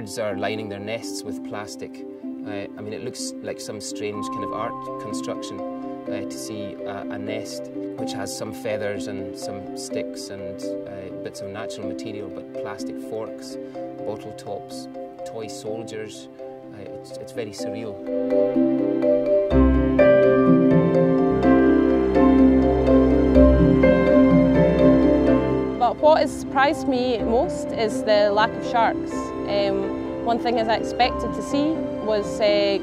birds are lining their nests with plastic. I mean, it looks like some strange kind of art construction to see a nest which has some feathers and some sticks and bits of natural material, but plastic forks, bottle tops, toy soldiers. It's very surreal. What has surprised me most is the lack of sharks. One thing as I expected to see was a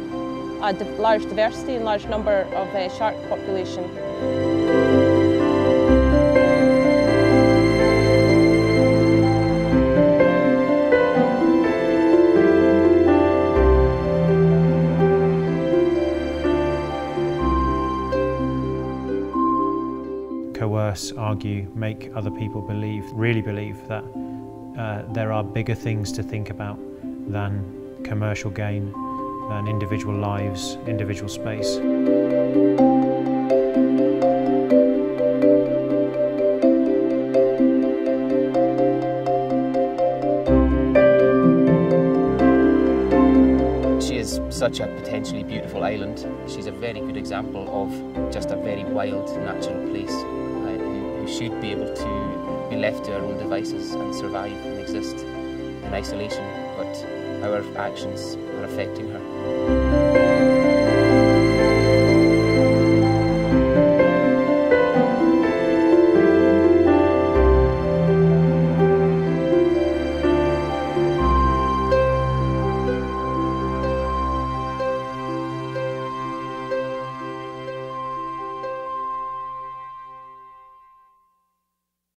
large diversity and large number of shark population. Coerce, argue, make other people believe, really believe that there are bigger things to think about than commercial gain, than individual lives, individual space. She is such a potentially beautiful island. She's a very good example of just a very wild, natural place. Should be able to be left to our own devices and survive and exist in isolation, but our actions are affecting her.